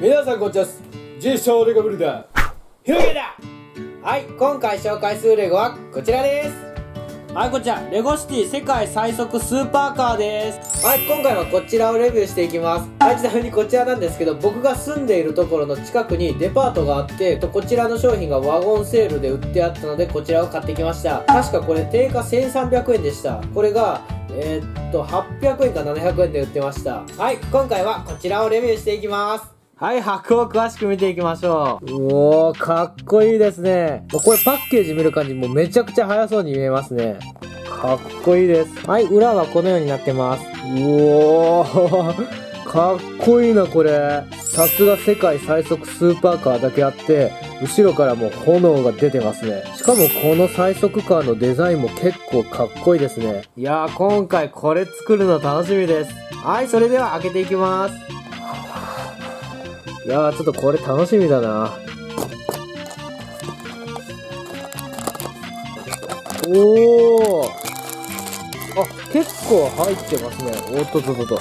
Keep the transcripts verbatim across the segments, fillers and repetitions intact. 皆さんこんにちは。自称レゴブルダーひろゆきだ。はい、今回紹介するレゴはこちらです。はい、こちらレゴシティ世界最速スーパーカーです。はい、今回はこちらをレビューしていきます。はい、ちなみにこちらなんですけど、僕が住んでいるところの近くにデパートがあって、こちらの商品がワゴンセールで売ってあったので、こちらを買ってきました。確かこれ定価せんさんびゃくえんでした。これがえー、っとはっぴゃくえんかななひゃくえんで売ってました。はい、今回はこちらをレビューしていきます。はい、箱を詳しく見ていきましょう。うおー、かっこいいですね。これパッケージ見る感じもうめちゃくちゃ速そうに見えますね。かっこいいです。はい、裏はこのようになってます。うおーかっこいいな。これさすが世界最速スーパーカーだけあって、後ろからも炎が出てますね。しかもこの最速カーのデザインも結構かっこいいですね。いやー、今回これ作るの楽しみです。はい、それでは開けていきます。いやー、ちょっとこれ楽しみだな。おー、あ、結構入ってますね。おっとっとっとっと。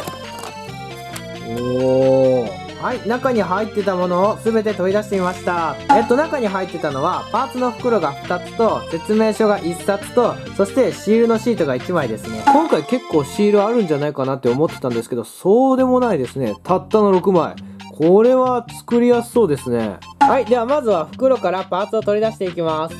おー、はい、中に入ってたものをすべて取り出してみました。えっと、中に入ってたのは、パーツの袋がふたつと、説明書がいっさつと、そしてシールのシートがいちまいですね。今回結構シールあるんじゃないかなって思ってたんですけど、そうでもないですね。たったのろくまい。これは作りやすそうですね。はい、ではまずは袋からパーツを取り出していきます。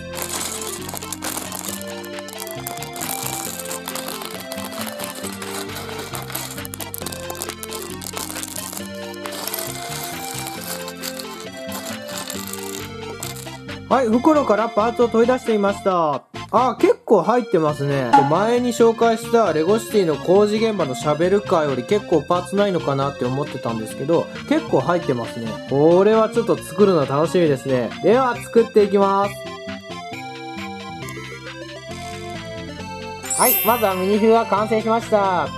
はい、袋からパーツを取り出していました。あ、結構入ってますね。前に紹介したレゴシティの工事現場のシャベルカーより結構パーツないのかなって思ってたんですけど、結構入ってますね。これはちょっと作るの楽しみですね。では、作っていきます。はい、まずはミニフィグが完成しました。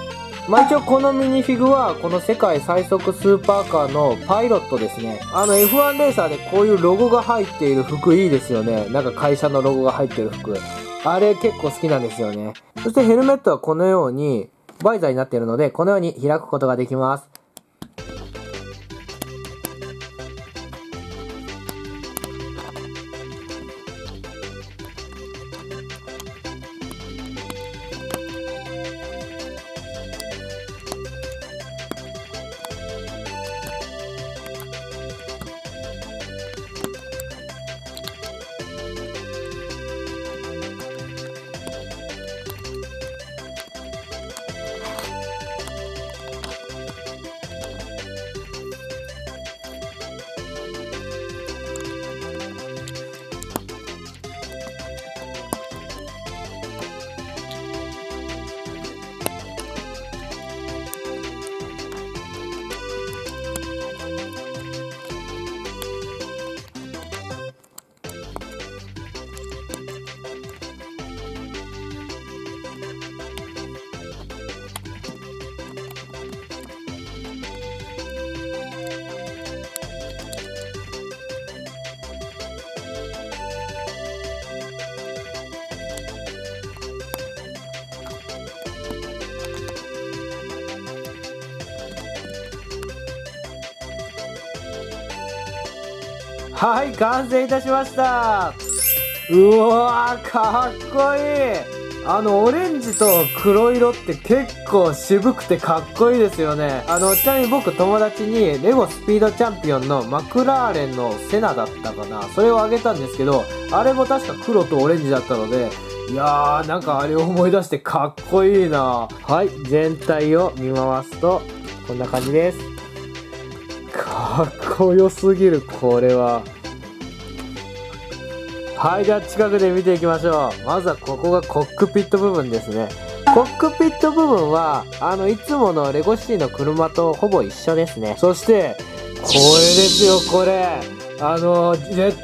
まあ一応このミニフィグはこの世界最速スーパーカーのパイロットですね。あの エフワン レーサーでこういうロゴが入っている服いいですよね。なんか会社のロゴが入っている服。あれ結構好きなんですよね。そしてヘルメットはこのようにバイザーになっているので、このように開くことができます。はい、完成いたしました。うわー、かっこいい。あの、オレンジと黒色って結構渋くてかっこいいですよね。あの、ちなみに僕友達にレゴスピードチャンピオンのマクラーレンのセナだったかな。それをあげたんですけど、あれも確か黒とオレンジだったので、いやー、なんかあれを思い出してかっこいいな。はい、全体を見回すと、こんな感じです。かっこよすぎる、これは。はい、じゃあ近くで見ていきましょう。まずはここがコックピット部分ですね。コックピット部分は、あの、いつものレゴシティの車とほぼ一緒ですね。そして、これですよ、これ。あの、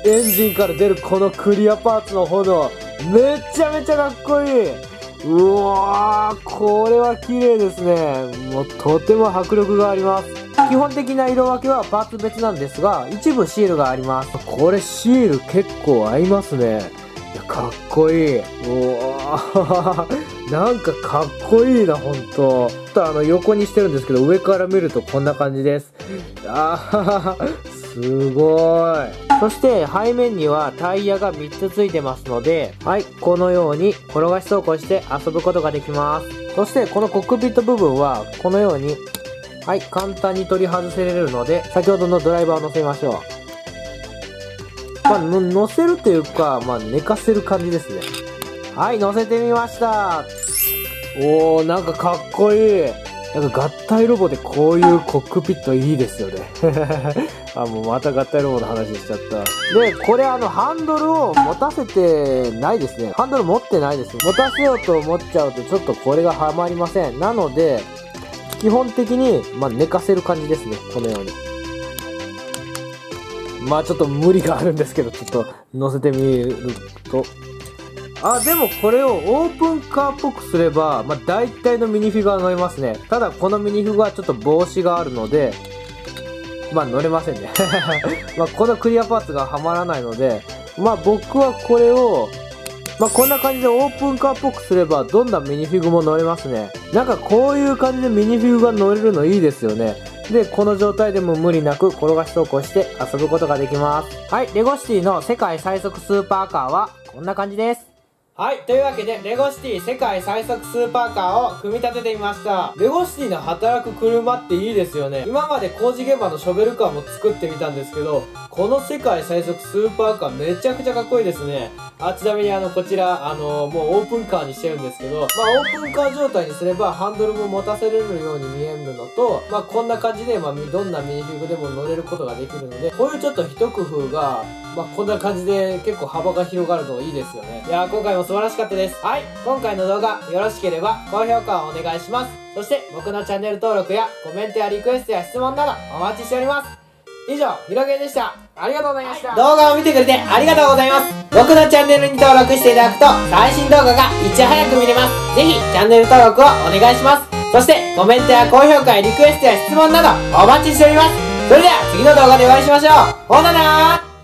エンジンから出るこのクリアパーツの炎。めちゃめちゃかっこいい。うわー、これは綺麗ですね。もうとても迫力があります。基本的な色分けはパーツ別なんですが、一部シールがあります。これシール結構合いますね。いや、かっこいい。おーなんかかっこいいな、ほんと。ちょっとあの横にしてるんですけど、上から見るとこんな感じです。あー、すごい。そして背面にはタイヤがみっつついてますので、はい、このように転がし走行して遊ぶことができます。そしてこのコックピット部分はこのように、はい、簡単に取り外せれるので、先ほどのドライバーを乗せましょう。まあ、乗せるというか、まあ、寝かせる感じですね。はい、乗せてみました。おー、なんかかっこいい。なんか合体ロボでこういうコックピットいいですよね。あ、もうまた合体ロボの話しちゃった。で、これあの、ハンドルを持たせてないですね。ハンドル持ってないですね。持たせようと思っちゃうと、ちょっとこれがはまりません。なので、基本的に、まあ、寝かせる感じですね。このように。まあちょっと無理があるんですけど、ちょっと乗せてみると。あ、でもこれをオープンカーっぽくすれば、まあ大体のミニフィグは乗れますね。ただこのミニフィグはちょっと帽子があるので、まあ乗れませんね。まあこのクリアパーツがはまらないので、まあ僕はこれを、まあこんな感じでオープンカーっぽくすれば、どんなミニフィグも乗れますね。なんかこういう感じでミニフィグが乗れるのいいですよね。で、この状態でも無理なく転がし走行して遊ぶことができます。はい、レゴシティの世界最速スーパーカーはこんな感じです。はい、というわけで、レゴシティ世界最速スーパーカーを組み立ててみました。レゴシティの働く車っていいですよね。今まで工事現場のショベルカーも作ってみたんですけど、この世界最速スーパーカーめちゃくちゃかっこいいですね。あ、ちなみにあの、こちら、あのー、もうオープンカーにしてるんですけど、まあオープンカー状態にすればハンドルも持たせれるように見えるのと、まあこんな感じで、まあどんなミニフィグでも乗れることができるので、こういうちょっと一工夫が、まあこんな感じで結構幅が広がるといいですよね。いやー、今回も素晴らしかったです。はい、今回の動画よろしければ高評価をお願いします。そして僕のチャンネル登録やコメントやリクエストや質問などお待ちしております。以上、ひろげんでした。ありがとうございました。はい、動画を見てくれてありがとうございます。僕のチャンネルに登録していただくと、最新動画がいち早く見れます。ぜひ、チャンネル登録をお願いします。そして、コメントや高評価やリクエストや質問など、お待ちしております。それでは、次の動画でお会いしましょう。ほななー。